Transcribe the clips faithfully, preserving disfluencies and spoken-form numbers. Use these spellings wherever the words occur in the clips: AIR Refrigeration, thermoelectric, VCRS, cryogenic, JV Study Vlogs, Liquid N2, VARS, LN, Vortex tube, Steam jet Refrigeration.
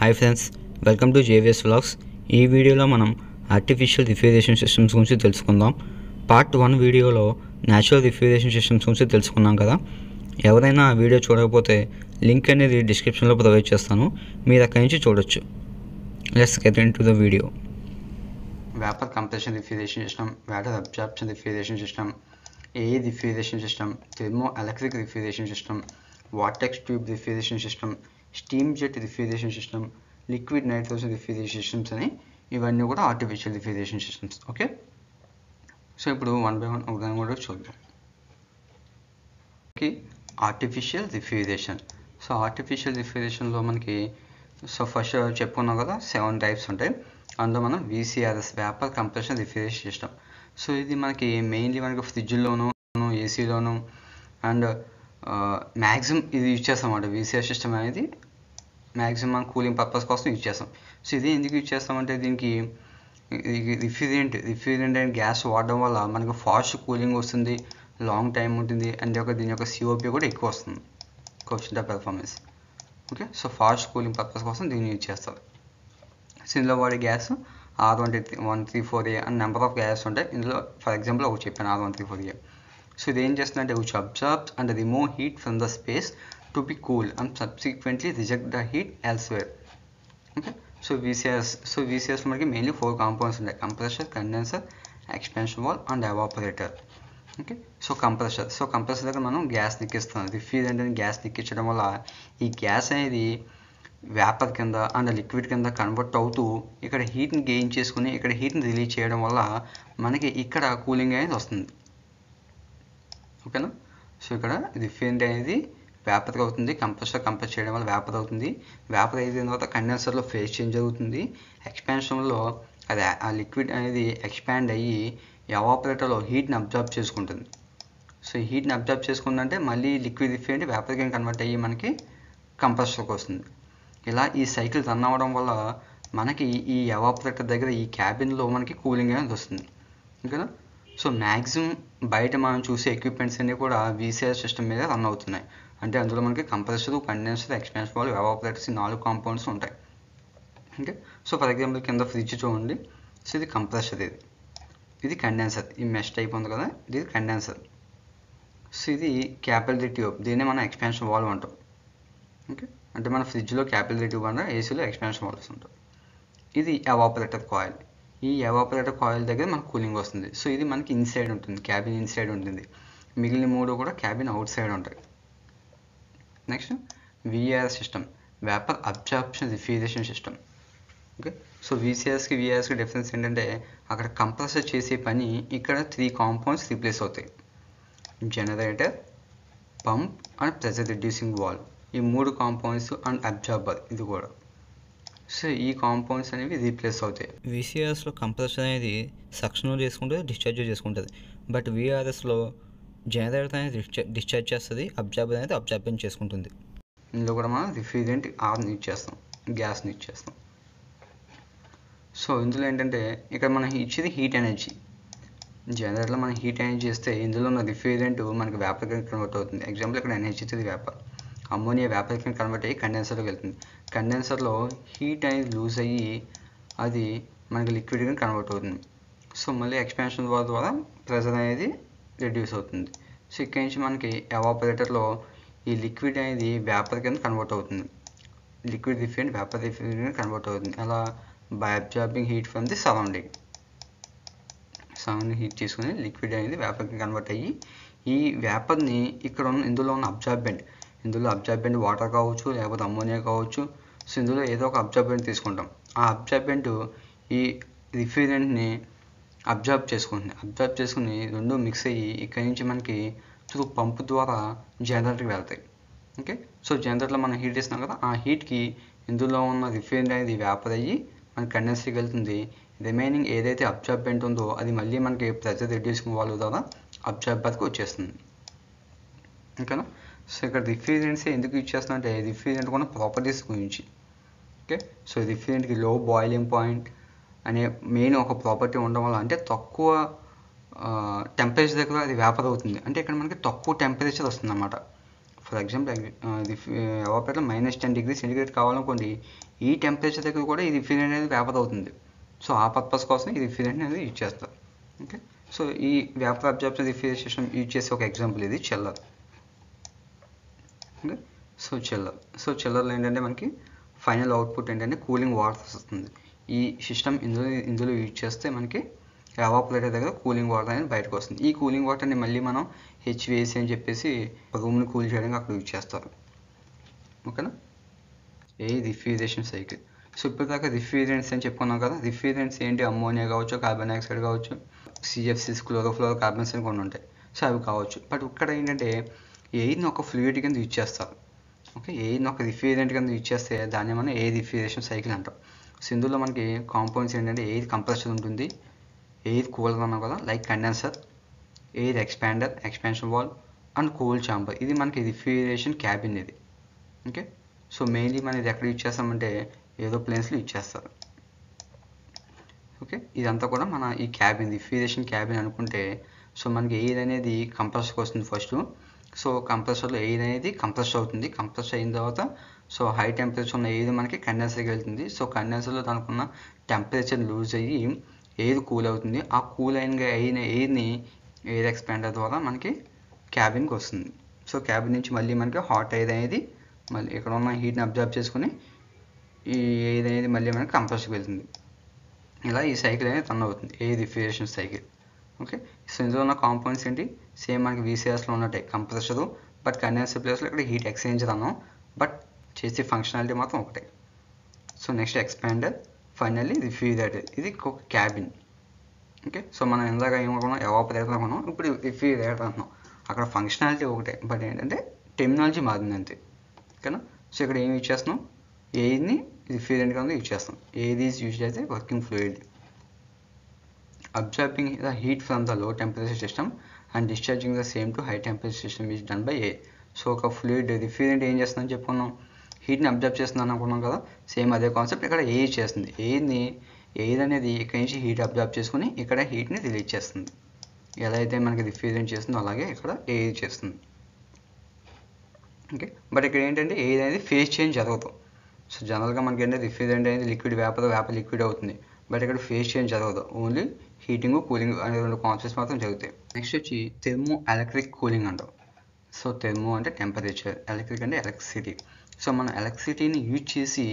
Hi friends, welcome to J V S Vlogs. Ee video lo manam artificial refrigeration systems gurinchi telusukundam. part one video lo natural refrigeration systems gurinchi telusukunnam kada. Evaraina aa video chudakapothe link anedi description lo provide chestanu. Meer akkadi nunchi chudochu. Let's get into the video. Vapor compression refrigeration system, water absorption refrigeration system, air refrigeration system, thermoelectric refrigeration system, vortex tube refrigeration system, steam jet refrigeration system, liquid nitrogen refrigeration systems, and even artificial refrigeration systems. Okay, so we do one by one. Okay, artificial refrigeration. So artificial refrigeration lo manaki so first cheppuna kada seven types untayi. Andlo manam V C R S vapor compression refrigeration system. So idi manaki mainly manaki fridge lono, A C lono, and Uh, maximum ఇది use చేస్తాం అంటే V C S system అనేది maximum cooling purpose కోసం use చేస్తాం. So ఇది ఎందుకు use చేస్తామంటే దీనికి రిఫ్రిజరెంట్ రిఫ్రిజరెంట్ అండ్ గ్యాస్ వాడడం వల్ల మనకు ఫాస్ట్ కూలింగ్ వస్తుంది, లాంగ్ టైం ఉంటుంది, అండ్ ఒక దీని యొక్క సిఓపి కూడా ఎక్కువ వస్తుంది, coefficient of performance. Okay, so fast cooling purpose కోసం దీన్ని యూజ్ చేస్తారు. సో ఇందులో వాడే gas R one three four A and number of gas ఉంటాయి ఇందులో. ఫర్ ఎగ్జాంపుల్ ఒకటి చెప్పాను R one three four A. So they just not which absorbs and remove heat from the space to be cool and subsequently reject the heat elsewhere. Okay, so V C S, so V C S mainly four components like compressor, condenser, expansion valve, and evaporator. Okay, so compressor, so compressor దగ్గర మనం gas నిక్కిస్తాం. Refrigerant అని gas నిక్కించడం వల్ల ఈ gas అనేది vapour కింద and liquid కింద కన్వర్ట్ అవుతూ ఇక్కడ హీట్ని గెయిన్ చేసుకుని ఇక్కడ హీట్ని రిలీజ్ చేయడం వల్ల మనకి ఇక్కడ కూలింగ్ అనేది వస్తుంది. ఓకేనా, సో ఇక్కడ రిఫ్రిజరెంట్ అనేది వేపర్ అవుతుంది, కంప్రెసర్ కంప్రెస్ చేయడం వల్ల వేపర్ అవుతుంది, వేపర్ అయిన తర్వాత కండెన్సర్లో ఫేజ్ చేంజ్ అవుతుంది, ఎక్స్పాన్షన్లో అది ఆ లిక్విడ్ అనేది ఎక్స్పాండ్ అయ్యి ఎవాపరేటర్లో హీట్ని అబ్జర్బ్ చేసుకుంటుంది. సో ఈ హీట్ని అబ్జర్బ్ చేసుకుందంటే మళ్ళీ లిక్విడ్ రిఫ్రిజరెంట్ వేపర్కి కన్వర్ట్ అయ్యి మనకి కంప్రెసర్కి వస్తుంది. ఇలా ఈ సైకిల్ రన్ అవ్వడం వల్ల మనకి ఈ ఎవాపరేటర్ దగ్గర ఈ క్యాబిన్లో మనకి కూలింగ్ అనేది వస్తుంది. ఓకేనా, సో మ్యాక్సిమం బయట మనం చూసే ఎక్విప్మెంట్స్ అన్నీ కూడా V C S సిస్టమ్ మీద రన్ అవుతున్నాయి. అంటే అందులో మనకి compressor, condenser, expansion valve, evaporators ఈ నాలుగు కాంపౌండ్స్ ఉంటాయి. ఓకే, సో ఫర్ ఎగ్జాంపుల్ కింద ఫ్రిడ్జ్ చూడండి. సో ఇది కంప్రెసర్, ఇది ఇది కండెన్సర్, ఈ మెష్ టైప్ ఉంది కదా, ఇది కండెన్సర్. సో ఇది క్యాపిల్లరీ ట్యూబ్, దీన్ని మనం ఎక్స్పాన్షన్ వాల్వ్ అంటాం. ఓకే, అంటే మన ఫ్రిడ్జ్లో క్యాపిల్లరీ ట్యూబ్ అంటాం, ఏసీలో ఎక్స్పాన్షన్ వాల్వ్స్ ఉంటాం. ఇది ఎవాపరేటర్ కాయిల్, ఈ ఎవాపరేటర్ కాయిల్ దగ్గర మనకు కూలింగ్ వస్తుంది. సో ఇది మనకి ఇన్సైడ్ ఉంటుంది, క్యాబిన్ ఇన్సైడ్ ఉంటుంది, మిగిలిన మూడు కూడా క్యాబిన్ అవుట్ సైడ్ ఉంటాయి. Next V C R S system, vapour absorption refrigeration system. Okay, so V C S కి V C R S కి డిఫరెన్స్ ఏంటంటే అక్కడ కంప్రెసర్ చేసే పని ఇక్కడ త్రీ కాంపౌండ్స్ రీప్లేస్ అవుతాయి, generator, pump and pressure reducing valve. ఈ మూడు కాంపౌండ్స్ అండ్ అబ్జార్బర్ ఇది కూడా. సో ఈ కాంపౌండ్స్ అనేవి రీప్లేస్ అవుతాయి. V C S లో కంప్రెసర్ అనేది సక్షన్ చేసుకుంటుంది, డిశ్చార్జ్ చేసుకుంటుంది. బట్ V R S లో జనరేటర్ అనేది డిశ్చార్జ్ చేస్తుంది, అబ్జార్బర్ అనేది అబ్జార్బెన్స్ చేసుకుంటుంది. ఇందులో కూడా మనం రిఫ్రిజరెంట్ ఆర్ని యూజ్ చేస్తాం, గ్యాస్ని యూజ్ చేస్తాం. సో ఇందులో ఏంటంటే ఇక్కడ మనం ఇచ్చేది హీట్ ఎనర్జీ. జనరేటర్లో మనం హీట్ ఎనర్జీ ఇస్తే ఇందులో ఉన్న రిఫ్రిజరెంట్ మనకి వేపర్ కింద కన్వర్ట్ అవుతుంది. ఎగ్జాంపుల్ ఇక్కడ ఎనర్జీ ఇచ్చేది వేపర్, అమ్మోనియా వేపర్ కింద కన్వర్ట్ అయ్యి కండెన్సర్లోకి వెళ్తుంది. కండెన్సర్లో హీట్ అనేది లూజ్ అయ్యి అది మనకి లిక్విడ్ కింద కన్వర్ట్ అవుతుంది. సో మళ్ళీ ఎక్స్పాన్షన్ వాల్వ్ ద్వారా ప్రెజర్ అనేది రిడ్యూస్ అవుతుంది. సో ఇక్కడ నుంచి మనకి ఎవాపరేటర్లో ఈ లిక్విడ్ అనేది వేపర్ కింద కన్వర్ట్ అవుతుంది, లిక్విడ్ రిఫ్రిజరెంట్ వేపర్ రిఫ్రిజరెంట్ కింద కన్వర్ట్ అవుతుంది. అలా by absorbing heat from the surrounding surrounding heat తీసుకుని లిక్విడ్ అనేది వేపర్ కింద కన్వర్ట్ అయ్యి ఈ వేపర్ని ఇక్కడ ఉన్న ఇందులో ఉన్న అబ్జార్బెంట్, ఇందులో అబ్జార్బెంట్ వాటర్ కావచ్చు లేకపోతే అమ్మోనియా కావచ్చు. సో ఇందులో ఏదో ఒక అబ్జార్బెంట్ తీసుకుంటాం, ఆ అబ్జార్బెంట్ ఈ రిఫ్రిజరెంట్ని అబ్జార్బ్ చేసుకుంటుంది. అబ్జార్బ్ చేసుకుని రెండు మిక్స్ అయ్యి ఇక్కడి నుంచి మనకి త్రూ పంపు ద్వారా జనరేటర్కి వెళ్తాయి. ఓకే, సో జనరేటర్లో మనం హీట్ ఇస్తున్నాం కదా, ఆ హీట్కి ఇందులో ఉన్న రిఫ్రిజరెంట్ అనేది వేపర్ అయ్యి మనకి కండెన్సర్కి వెళ్తుంది. రిమైనింగ్ ఏదైతే అబ్జార్బెంట్ ఉందో అది మళ్ళీ మనకి ప్రెజర్ రిడ్యూసింగ్ వాల్వ్ ద్వారా అబ్జార్బర్కి వచ్చేస్తుంది. ఓకేనా, సో ఇక్కడ రిఫ్రిజరెంట్స్ ఎందుకు యూజ్ చేస్తున్నా అంటే రిఫ్రిజరెంట్ కూడా ప్రాపర్టీస్ గురించి. ఓకే, సో రిఫ్రిజరెంట్కి లో బాయిలింగ్ పాయింట్ అనే మెయిన్ ఒక ప్రాపర్టీ ఉండడం వల్ల, అంటే తక్కువ టెంపరేచర్ దగ్గర అది వేపర్ అవుతుంది. అంటే ఇక్కడ మనకి తక్కువ టెంపరేచర్ వస్తుంది అన్నమాట. For example, uh, if uh, evaporator minus ten degrees centigrade కావాలనుకోండి ఈ temperature దగ్గర కూడా ఈ refrigerant అనేది vapor అవుతుంది. So ఆ purpose కోసం ఈ refrigerant అనేది యూజ్ చేస్తారు. Okay, so ఈ vapor absorption refrigeration యూజ్ చేసే ఒక example ఇది chiller. Okay, so chiller so chiller లో ఏంటంటే మనకి final output ఏంటంటే cooling water వస్తుంది. ఈ సిస్టమ్ ఇందులో ఇందులో యూజ్ చేస్తే మనకి ఎవాపరేటర్ దగ్గర కూలింగ్ వాటర్ అనేది బయటకు వస్తుంది. ఈ కూలింగ్ వాటర్ని మళ్ళీ మనం హెచ్విఏసి అని చెప్పేసి రూమ్ని కూల్ చేయడానికి అక్కడ యూజ్ చేస్తారు. ఓకేనా, ఏ రిఫ్రిజరేషన్ సైకిల్. సో ఇప్పటిదాకా రిఫ్రిజరెంట్స్ అని చెప్పుకున్నాం కదా. రిఫ్రిజరెంట్స్ ఏంటి? అమ్మోనియా కావచ్చు, కార్బన్ డైఆక్సైడ్ కావచ్చు, సిఎఫ్సిస్ క్లోరోఫ్లోరో కార్బన్స్ అని కొన్ని ఉంటాయి. సో అవి కావచ్చు. బట్ ఇక్కడ ఏంటంటే ఎయిర్ని ఒక ఫ్లూయిడ్ కింద యూజ్ చేస్తారు. ఓకే, ఎయిర్ని ఒక రిఫ్రిజరెంట్ కింద యూజ్ చేస్తే దాన్ని మనం ఏ రిఫ్రిజరేషన్ సైకిల్ అంటాం. సో ఇందులో మనకి కాంపౌండ్స్ ఏంటంటే ఎయిర్ కంప్రెసర్ ఉంటుంది, ఎయిర్ కూలర్ అన్నాం కదా, like condenser, air expander expansion valve and cool chamber. ఇది మనకి రిఫ్రిజరేషన్ క్యాబిన్ ఇది. ఓకే, సో మెయిన్లీ మనం ఇది ఎక్కడ యూజ్ చేస్తామంటే ఏరోప్లేన్స్లో యూజ్ చేస్తారు. ఓకే, ఇదంతా కూడా మన ఈ క్యాబిన్ రిఫ్రిజరేషన్ క్యాబిన్ అనుకుంటే సో మనకి ఎయిర్ అనేది కంప్రెసర్కి వస్తుంది ఫస్ట్. సో కంప్రెసర్లో ఎయిర్ అనేది కంప్రెస్ అవుతుంది. కంప్రెస్ అయిన తర్వాత సో హై టెంపరేచర్ ఉన్న ఎయిర్ మనకి కండెన్సర్కి వెళ్తుంది. సో కండెన్సర్లో దానికి ఉన్న టెంపరేచర్ లూజ్ అయ్యి ఎయిర్ కూల్ అవుతుంది. ఆ కూల్ అయినగా అయిన ఎయిర్ని ఎయిర్ ఎక్స్పాండర్ ద్వారా మనకి క్యాబిన్కి వస్తుంది. సో క్యాబిన్ నుంచి మళ్ళీ మనకి హాట్ ఎయిర్ అనేది మళ్ళీ ఇక్కడ ఉన్న హీట్ని అబ్జర్వ్ చేసుకుని ఈ ఎయిర్ అనేది మళ్ళీ మనకి కంప్రెస్కి వెళ్తుంది. ఇలా ఈ సైకిల్ అనేది రన్ అవుతుంది, air refrigeration cycle. Okay, so ఇందులో ఉన్న కాంపౌండ్స్ ఏంటి? సేమ్ మనకి వీసీఎస్లో ఉన్నట్టే కంప్రెసరు, బట్ కండెన్సర్ ప్లేస్లో ఇక్కడ హీట్ ఎక్స్చేంజర్ అన్నాం, బట్ చేసే ఫంక్షనాలిటీ మాత్రం ఒకటే. So next expander, finally refrigerator. ఇది ఒక క్యాబిన్. ఓకే, సో మనం ఇందాక ఏమనుకున్నాం ఎవాపరేటర్ అనుకున్నాం, ఇప్పుడు రిఫ్రిజిరేటర్ అంటున్నాం. అక్కడ ఫంక్షనాలిటీ ఒకటే, బట్ ఏంటంటే టెర్మినాలజీ మారింది అంతే. ఓకేనా, సో ఇక్కడ ఏమి యూజ్ చేస్తున్నాం? ఎయిర్ని రిఫ్రిజిరెంట్ కింద యూజ్ చేస్తాం. ఎయిర్ ఈజ్ యూజ్ అయితే working fluid absorbing the heat from the low temperature system and discharging the same to high temperature system is done by air. So ఒక ఫ్లూయిడ్ రిఫ్రిజిరెంట్ ఏం చేస్తుందని చెప్పుకున్నాం, హీట్ని observe చేస్తుందని అనుకున్నాం కదా. సేమ్ అదే కాన్సెప్ట్ ఇక్కడ ఎయిర్ చేస్తుంది. ఎయిర్ని ఎయిర్ అనేది ఇక్కడి నుంచి హీట్ అబ్జర్వ్ చేసుకుని ఇక్కడ హీట్ని రిలీజ్ చేస్తుంది. ఎలా అయితే మనకి రిఫ్రిజరెంట్ చేస్తుందో అలాగే ఇక్కడ ఎయిర్ చేస్తుంది. ఓకే, బట్ ఇక్కడ ఏంటంటే ఎయిర్ అనేది ఫేజ్ చేంజ్ జరగదు. సో జనరల్గా మనకి ఏంటంటే రిఫ్రిజరెంట్ అనేది లిక్విడ్ వేపర్ వేపర్ లిక్విడ్ అవుతుంది, బట్ ఇక్కడ ఫేజ్ చేంజ్ జరగదు. ఓన్లీ హీటింగ్ కూలింగ్ అనే రెండు కాన్సెప్ట్స్ మాత్రం జరుగుతాయి. నెక్స్ట్ వచ్చి థెర్మో ఎలక్ట్రిక్ కూలింగ్ అంటాం. సో థెర్మో అంటే టెంపరేచర్, ఎలక్ట్రిక్ అంటే ఎలక్ట్రిసిటీ. సో మనం ఎలక్ట్రిసిటీని యూజ్ చేసి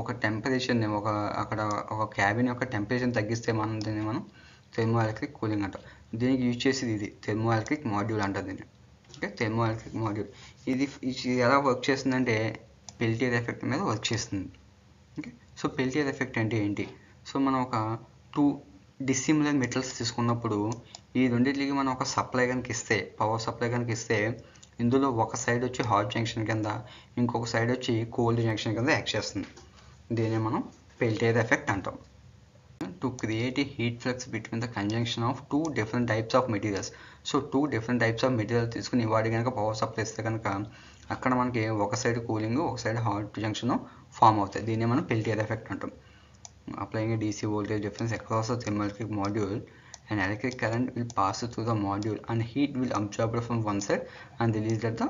ఒక టెంపరేచర్ని ఒక అక్కడ ఒక క్యాబిన్ యొక్క టెంపరేచర్ని తగ్గిస్తే మనం దీన్ని మనం థెర్మో ఎలక్ట్రిక్ కూలింగ్ అంటాం. దీనికి యూజ్ చేసేది ఇది థెర్మో ఎలక్ట్రిక్ మాడ్యూల్ అంటారు దీన్ని. ఓకే, థెర్మో ఎలక్ట్రిక్ మాడ్యూల్ ఇది ఇది ఎలా వర్క్ చేస్తుందంటే పెల్టియర్ ఎఫెక్ట్ మీద వర్క్ చేస్తుంది. ఓకే, సో పెల్టియర్ ఎఫెక్ట్ అంటే ఏంటి? సో మనం ఒక టూ డిసిమిలర్ మెటల్స్ తీసుకున్నప్పుడు ఈ రెండింటికి మనం ఒక సప్లై కనుక ఇస్తే, పవర్ సప్లై కనుక ఇస్తే ఇందులో ఒక సైడ్ వచ్చి హాట్ జంక్షన్ కింద, ఇంకొక సైడ్ వచ్చి కోల్డ్ జంక్షన్ కింద యాక్ట్ చేస్తుంది. దీన్ని మనం పెల్టియర్ ఎఫెక్ట్ అంటాం. To create a heat flux between the conjunction of two different types of materials. So two different types of material తీసుకుని వాటి కనుక పవర్ సప్లై ఇస్తే కనుక అక్కడ మనకి ఒక సైడ్ కూలింగ్, ఒక సైడ్ హాట్ జంక్షన్ ఫామ్ అవుతాయి. దీన్ని మనం పెల్టియర్ ఎఫెక్ట్ అంటాం. Applying DC voltage difference across the thermoelectric module and electric current will pass through the module and heat will absorb it from one side and released at the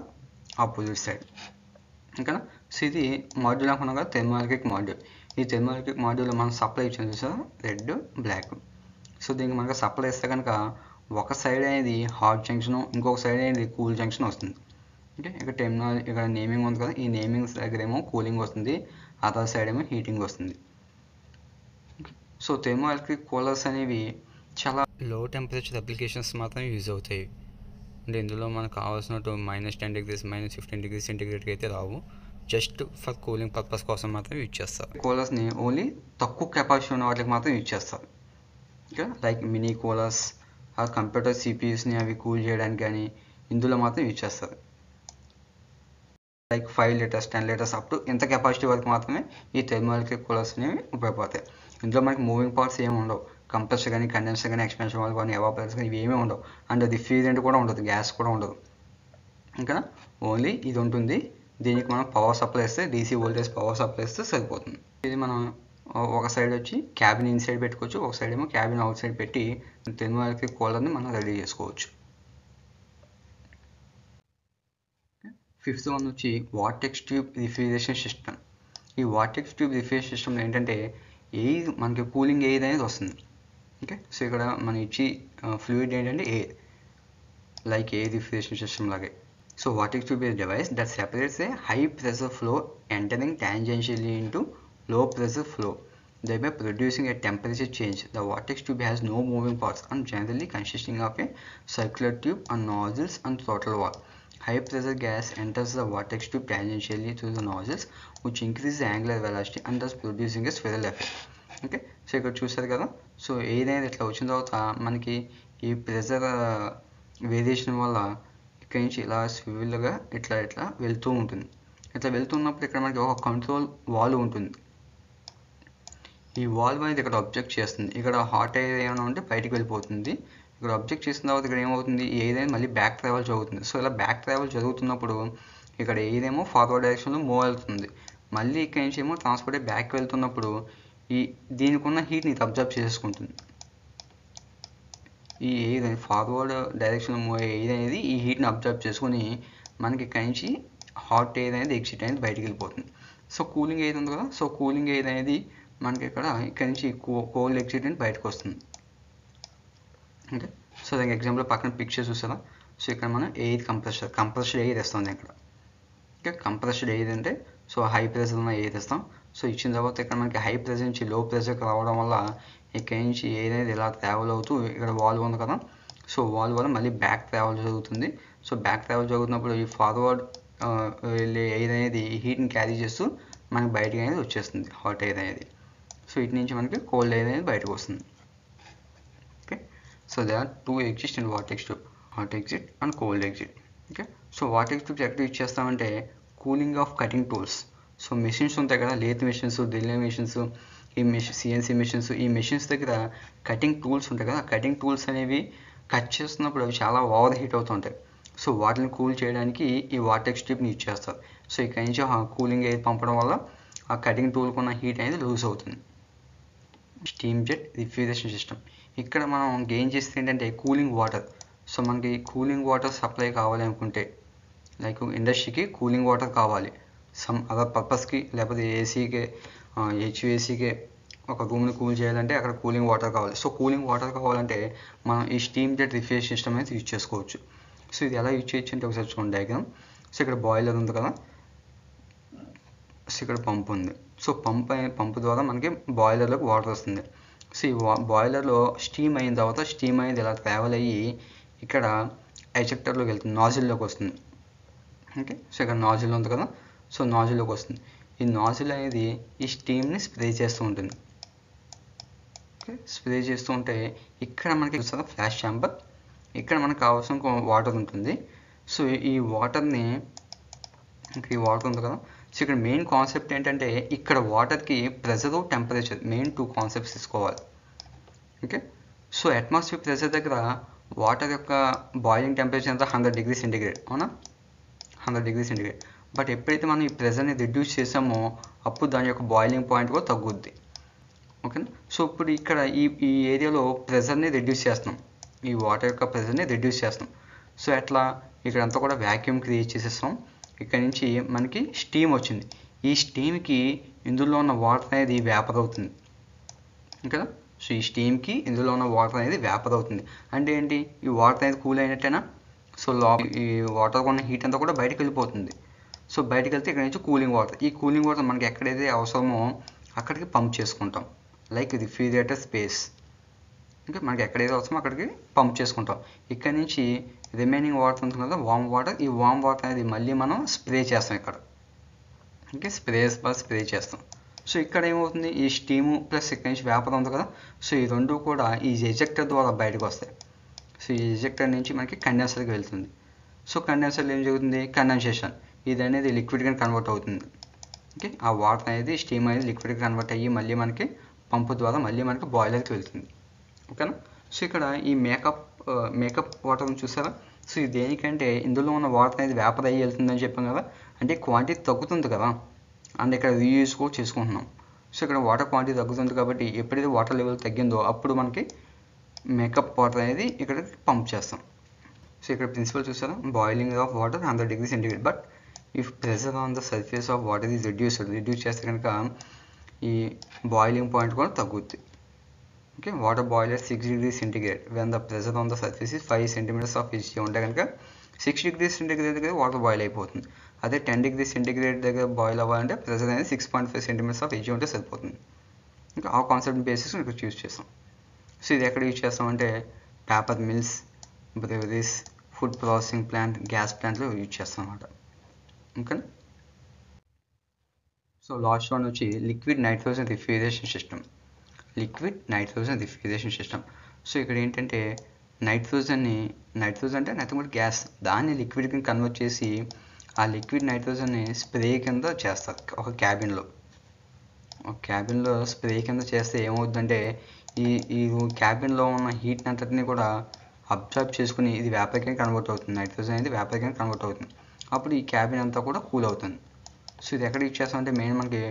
opposite side. Okay na, so idi module anukunna kada thermoelectric module. Ee thermoelectric module lo man supply ichindi sir red black. So deeniki manaku supply isthe ganaka oka side anedi hot junction, inkoka side anedi cool junction vastundi. Okay, ikka terminal ikka naming undi kada, ee naming దగ్గర ఏమో cooling వస్తుంది, other side ఏమో heating వస్తుంది. So thermoelectric coolers అనేవి చాలా లో temperature applications మాత్రం use అవుతాయి. అంటే ఇందులో మనకు కావాల్సినట్టు minus ten degrees minus fifteen degrees సెంటిగ్రేడ్కి అయితే రావు, జస్ట్ ఫర్ కూలింగ్ పర్పస్ కోసం మాత్రం యూజ్ చేస్తారు. కూలర్స్ని ఓన్లీ తక్కువ కెపాసిటీ ఉన్న వాటికి మాత్రం యూజ్ చేస్తారు. ఇంకా లైక్ మినీ కూలర్స్, ఆ కంప్యూటర్ సిపియూస్ని అవి కూల్ చేయడానికి కానీ ఇందులో మాత్రం యూజ్ చేస్తారు. Like five litres ten litres up to ఎంత కెపాసిటీ వరకు మాత్రమే ఈ థర్మోఎలక్ట్రిక్ కూలర్స్ అనేవి ఉపయోగపడతాయి. ఇందులో మనకి మూవింగ్ పార్ట్స్ ఏమి ఉండవు, కంప్రెసర్ కానీ కండెన్సర్ కానీ ఎక్స్పాన్షన్ వాల్వ్ కానీ ఎవాపరేటర్ కానీ ఇవేమీ ఉండవు. అండ్ రిఫ్రిజరెంట్ కూడా ఉండదు, గ్యాస్ కూడా ఉండదు. ఇంకా ఓన్లీ ఇది ఉంటుంది. దీనికి మనం పవర్ సప్లై ఇస్తే, డీసీ వోల్టేజ్ పవర్ సప్లై ఇస్తే సరిపోతుంది. ఇది మనం ఒక సైడ్ వచ్చి క్యాబిన్ ఇన్సైడ్ పెట్టుకోవచ్చు, ఒక సైడ్ ఏమో క్యాబిన్ అవుట్ సైడ్ పెట్టి థెర్మో ఎలక్ట్రిక్ కూలర్ని మనం రెడీ చేసుకోవచ్చు. ఫిఫ్త్ వన్ వచ్చి వాటెక్స్ ట్యూబ్ రిఫ్రిజరేషన్ సిస్టమ్. ఈ వాటెక్స్ ట్యూబ్ రిఫ్రిజరేషన్ సిస్టమ్లో ఏంటంటే ఎయిర్ మనకి కూలింగ్ ఎయిర్ అనేది వస్తుంది. ఓకే, సో ఇక్కడ మనం ఇచ్చి ఫ్లూయిడ్ ఏంటంటే air, like air refrigeration system లాగే. So vortex tube is device that separates a high pressure flow entering tangentially into low pressure flow, thereby producing a temperature change. The vortex tube has no moving parts and generally consisting of a circular tube and nozzles and throttle valve. High pressure gas enters the vortex tube tangentially through the nozzles, which increases the angular velocity and thus producing a spiral effect. Okay, so ఇక్కడ చూసారు కదా, so ఏదైనా ఇట్లా వచ్చిన తర్వాత మనకి ఈ pressure variation వల్ల ఇక్కడి నుంచి ఇలా స్వివిల్గా ఇట్లా ఇట్లా వెళ్తూ ఉంటుంది. ఇట్లా వెళ్తున్నప్పుడు ఇక్కడ మనకి ఒక కంట్రోల్ వాల్వ్ ఉంటుంది. ఈ వాల్వ్ అనేది ఇక్కడ అబ్జెక్ట్ చేస్తుంది. ఇక్కడ హాట్ ఎయిర్ ఏమైనా ఉంటే బయటకు వెళ్ళిపోతుంది. ఇక్కడ అబ్జెక్ట్ చేసిన తర్వాత ఇక్కడ ఏమవుతుంది, ఏదైనా మళ్ళీ బ్యాక్ ట్రావెల్ జరుగుతుంది. సో ఇలా బ్యాక్ ట్రావెల్ జరుగుతున్నప్పుడు ఇక్కడ ఏదేమో ఫార్వర్డ్ డైరెక్షన్లో మూవ్ అవుతుంది, మళ్ళీ ఇక్కడ నుంచి ఏమో ట్రాన్స్పోర్ట్ బ్యాక్ వెళ్తున్నప్పుడు ఈ దీనికి ఉన్న హీట్ని ఇది అబ్జర్వ్ చేసుకుంటుంది. ఈ ఎయిర్ ఫార్వర్డ్ డైరెక్షన్లో మూవ్ అయ్యే ఎయిర్ అనేది ఈ హీట్ని అబ్జర్వ్ చేసుకుని మనకి ఇక్కడ నుంచి హాట్ ఎయిర్ అనేది ఎగ్జిట్ అనేది బయటకు వెళ్ళిపోతుంది. సో కూలింగ్ ఎయిర్ ఉంది కదా, సో కూలింగ్ ఎయిర్ అనేది మనకి ఇక్కడ ఇక్కడ నుంచి కోల్డ్ ఎగ్జిట్ అని బయటకు వస్తుంది. ఓకే, సో దానికి ఎగ్జాంపుల్ పక్కన పిక్చర్ చూసారా. సో ఇక్కడ మనం ఎయిర్ కంప్రెషర్ కంప్రెస్డ్ ఎయిర్ ఇస్తుంది ఇక్కడ. ఓకే, కంప్రెస్డ్ ఎయిర్ అంటే సో హై ప్రెషర్ ఉన్న ఎయిర్ ఇస్తాం. సో ఇచ్చిన తర్వాత ఇక్కడ మనకి హై ప్రెషర్ నుంచి లో ప్రెషర్కి రావడం వల్ల ఇక్కడ నుంచి ఎయిర్ అనేది ఇలా ట్రావెల్ అవుతూ ఇక్కడ వాల్వ్ ఉంది కదా, సో వాల్వ్ వల్ల మళ్ళీ బ్యాక్ ట్రావెల్ జరుగుతుంది. సో బ్యాక్ ట్రావెల్ జరుగుతున్నప్పుడు ఈ ఫార్వర్డ్ వెళ్ళే ఎయిర్ అనేది హీట్ని క్యారీ చేస్తూ మనకి బయటకు అనేది వచ్చేస్తుంది హాట్ ఎయిర్ అనేది. సో ఇటు నుంచి మనకి కోల్డ్ ఎయిర్ అనేది బయటకు వస్తుంది. Okay, so they are two exit and vortex tube, hot exit and cold exit. Okay, so vortex tubes ఎక్కడ యూజ్ చేస్తామంటే cooling of cutting tools. So machines ఉంటాయి కదా, లేత్ మెషిన్స్, డ్రిల్ మెషిన్స్, ఈ machine CNC machines, ఈ machines దగ్గర cutting tools ఉంటాయి కదా, cutting tools అనేవి కట్ చేస్తున్నప్పుడు అవి చాలా ఓవర్ హీట్ అవుతుంటాయి. సో వాటిని కూల్ చేయడానికి ఈ వాటెక్స్ ట్యూబ్ని యూజ్ చేస్తారు. సో ఇక్కడ నుంచి కూలింగ్ ఎయిర్ పంపడం వల్ల ఆ కటింగ్ టూల్కి ఉన్న హీట్ అనేది లూజ్ అవుతుంది. స్టీమ్ జెట్ రిఫ్రిజరేషన్ సిస్టమ్, ఇక్కడ మనం గెయిన్ చేస్తే ఏంటంటే కూలింగ్ వాటర్. సో మనకి కూలింగ్ వాటర్ సప్లై కావాలి అనుకుంటే, లైక్ ఇండస్ట్రీకి కూలింగ్ వాటర్ కావాలి సమ్ అదర్ పర్పస్కి, లేకపోతే ఏసీకే హెచ్విఏసీకే ఒక రూమ్ని కూల్ చేయాలంటే అక్కడ కూలింగ్ వాటర్ కావాలి. సో కూలింగ్ వాటర్ కావాలంటే మనం ఈ స్టీమ్ జెట్ రిఫ్రిజరేషన్ సిస్టమ్ అనేది యూజ్ చేసుకోవచ్చు. సో ఇది ఎలా యూజ్ చేయొచ్చు అంటే ఒకసారి చూడండి డయాగ్రామ్. సో ఇక్కడ బాయిలర్ ఉంది కదా, సో ఇక్కడ పంప్ ఉంది. సో పంప్ పంప్ ద్వారా మనకి బాయిలర్లోకి వాటర్ వస్తుంది. సో ఈ బాయిలర్లో స్టీమ్ అయిన తర్వాత స్టీమ్ అనేది ఇలా ట్రావెల్ అయ్యి ఇక్కడ ఎజెక్టర్లోకి వెళ్తుంది, నాజిల్లోకి వస్తుంది. ఓకే, సో ఇక్కడ నాజిల్ ఉంది కదా, సో నాజిల్లోకి వస్తుంది. ఈ నాజిల్ అనేది ఈ స్టీమ్ని స్ప్రే చేస్తూ ఉంటుంది. ఓకే, స్ప్రే చేస్తూ ఉంటే ఇక్కడ మనకి వస్తుంది ఫ్లాష్ ఛాంబర్. ఇక్కడ మనకు కావాల్సిన వాటర్ ఉంటుంది. సో ఈ వాటర్ని ఇక్కడ ఈ వాటర్ ఉంది కదా, సో ఇక్కడ మెయిన్ కాన్సెప్ట్ ఏంటంటే ఇక్కడ వాటర్కి pressure, temperature main two concepts తీసుకోవాలి. ఓకే, సో అట్మాస్ఫియర్ ప్రెషర్ దగ్గర వాటర్ యొక్క బాయిలింగ్ టెంపరేచర్ అంతా హండ్రెడ్ డిగ్రీ సెంటిగ్రేడ్ అవునా, హండ్రెడ్ డిగ్రీ సెంటిగ్రేడ్. బట్ ఎప్పుడైతే మనం ఈ ప్రెషర్ని రిడ్యూస్ చేసామో అప్పుడు దాని యొక్క బాయిలింగ్ పాయింట్ కూడా తగ్గుద్ది. ఓకేనా, సో ఇప్పుడు ఇక్కడ ఈ ఈ ఏరియాలో ప్రెషర్ని రిడ్యూస్ చేస్తున్నాం, ఈ వాటర్ యొక్క ప్రెషర్ని రిడ్యూస్ చేస్తాం. సో అట్లా ఇక్కడంతా కూడా వ్యాక్యూమ్ క్రియేట్ చేసేస్తాం. ఇక్కడ నుంచి మనకి స్టీమ్ వచ్చింది, ఈ స్టీమ్కి ఇందులో ఉన్న వాటర్ అనేది వేపర్ అవుతుంది కదా. సో ఈ స్టీమ్కి ఇందులో ఉన్న వాటర్ అనేది వేపర్ అవుతుంది అంటే ఏంటి, ఈ వాటర్ అనేది కూల్ అయినట్టేనా. సో లో ఈ వాటర్ ఉన్న హీట్ అంతా కూడా బయటకు వెళ్ళిపోతుంది. సో బయటకు వెళ్తే ఇక్కడ నుంచి కూలింగ్ వాటర్, ఈ కూలింగ్ వాటర్ మనకి ఎక్కడైతే అవసరమో అక్కడికి పంప్ చేసుకుంటాం, లైక్ రిఫ్రిజిరేటర్ స్పేస్. ఓకే, మనకి ఎక్కడైతే అవసరమో అక్కడికి పంప్ చేసుకుంటాం. ఇక్కడ నుంచి రిమైనింగ్ వాటర్ ఉంటుంది కదా, వామ్ వాటర్, ఈ వామ్ వాటర్ అనేది మళ్ళీ మనం స్ప్రే చేస్తాం ఇక్కడ. ఓకే, స్ప్రే స్ప్రే చేస్తాం. సో ఇక్కడ ఏమవుతుంది, ఈ స్టీము ప్లస్ ఇక్కడ నుంచి వేపర్ ఉంది కదా, సో ఈ రెండు కూడా ఈ ఎజెక్టర్ ద్వారా బయటకు వస్తాయి. సో ఈ ఎజెక్టర్ నుంచి మనకి కండెన్సర్కి వెళ్తుంది. సో కండెన్సర్లో ఏం జరుగుతుంది, కండెన్సేషన్, ఇది అనేది లిక్విడ్గా కన్వర్ట్ అవుతుంది. ఓకే, ఆ వాటర్ అనేది స్టీమ్ అనేది లిక్విడ్గా కన్వర్ట్ అయ్యి మళ్ళీ మనకి పంపు ద్వారా మళ్ళీ మనకి బాయిలర్కి వెళ్తుంది. ఓకేనా, సో ఇక్కడ ఈ మేకప్ మేకప్ వాటర్ని చూసారా. సో ఇది దేనికంటే ఇందులో ఉన్న వాటర్ అనేది వేపర్ అయ్యి వెళ్తుందని చెప్పాం కదా, అంటే క్వాంటిటీ తగ్గుతుంది కదా, అండ్ ఇక్కడ రీయూజ్ కూడా చేసుకుంటున్నాం. సో ఇక్కడ వాటర్ క్వాంటిటీ తగ్గుతుంది కాబట్టి ఎప్పుడైతే వాటర్ లెవెల్ తగ్గిందో అప్పుడు మనకి మేకప్ వాటర్ అనేది ఇక్కడ పంప్ చేస్తాం. సో ఇక్కడ ప్రిన్సిపల్ చూసారా, boiling of water hundred degree centigrade, but if pressure on the surface of water is reduced reduce chesakanaka ee boiling point kuda tagguti. Okay, water boil at six degrees centigrade when the pressure on the surface is five centimeters of H G unte ganaka six degrees centigrade దగ్గర water boil అయిపోతుంది. అదే ten degrees centigrade దగ్గర boil అవ్వాలంటే pressure అనేది six point five centimetres of edge ఉంటే సరిపోతుంది. ఇంకా ఆ కాన్సెప్ట్ బేసిక్స్ ఇక్కడ యూజ్ చేస్తాం. సో ఇది ఎక్కడ యూజ్ చేస్తామంటే paper mills, breweries, food processing plant, gas ప్లాంట్లో యూజ్ చేస్తాం అనమాట. ఇంకా సో లాస్ట్ వన్ వచ్చి liquid nitrogen refrigeration system. Liquid nitrogen refrigeration system. So ఇక్కడ ఏంటంటే నైట్రోజన్ని నైట్రోజన్ అంటే నైతే కూడా గ్యాస్ దాన్ని లిక్విడ్ కింద కన్వర్ట్ చేసి ఆ లిక్విడ్ నైట్రోజన్ని స్ప్రే కింద చేస్తారు. ఒక క్యాబిన్లో ఒక క్యాబిన్లో స్ప్రే కింద చేస్తే ఏమవుతుందంటే ఈ ఈ క్యాబిన్లో ఉన్న హీట్ అంతటిని కూడా అబ్జర్బ్ చేసుకుని ఇది వేపర్ కింద కన్వర్ట్ అవుతుంది. నైట్రోజన్ అనేది వేపర్ కింద కన్వర్ట్ అవుతుంది. అప్పుడు ఈ క్యాబిన్ అంతా కూడా కూల్ అవుతుంది. సో ఇది ఎక్కడ యూజ్ చేస్తామంటే మెయిన్ మనకి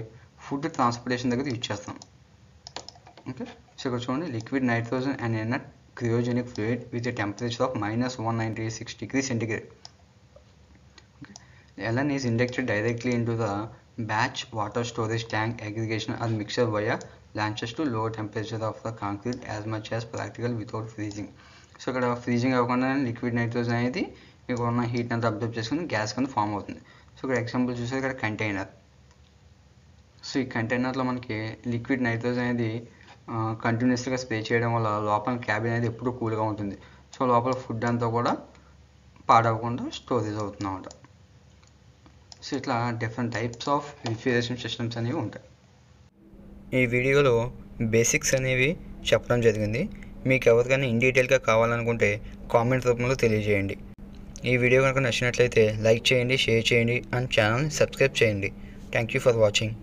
ఫుడ్ ట్రాన్స్పోర్టేషన్ దగ్గర యూజ్ చేస్తాం. ఓకే, సో ఇక్కడ చూడండి లిక్విడ్ నైట్రోజన్ అండ్ ఎనట్ cryogenic fluid with a temperature of minus one ninety-six degrees centigrade. Okay. The L N is injected directly into the batch water storage tank aggregation or mixer via launches to lower temperature of the concrete as much as practical without freezing. So, kada freezing avakunda liquid nitrogen anedi meeku unna heat anta absorb chesukoni gas kind form avutundi. So, kada example chusaru kada container. So, ee container lo manaki liquid nitrogen anedi కంటిన్యూస్గా spray చేయడం వల్ల లోపల cabin అనేది ఎప్పుడూ కూల్గా ఉంటుంది. So లోపల food అంతా కూడా పాడవకుండా స్టోరేజ్ అవుతుందన్నమాట. సో ఇట్లా different types of refrigeration systems అనేవి ఉంటాయి. ఈ వీడియోలో బేసిక్స్ అనేవి చెప్పడం జరిగింది. మీకు ఎవరికైనా ఇన్ డీటెయిల్గా కావాలనుకుంటే కామెంట్ రూపంలో తెలియజేయండి. ఈ వీడియో కనుక నచ్చినట్లయితే లైక్ చేయండి, షేర్ చేయండి అండ్ ఛానల్ని సబ్స్క్రైబ్ చేయండి. Thank you for watching.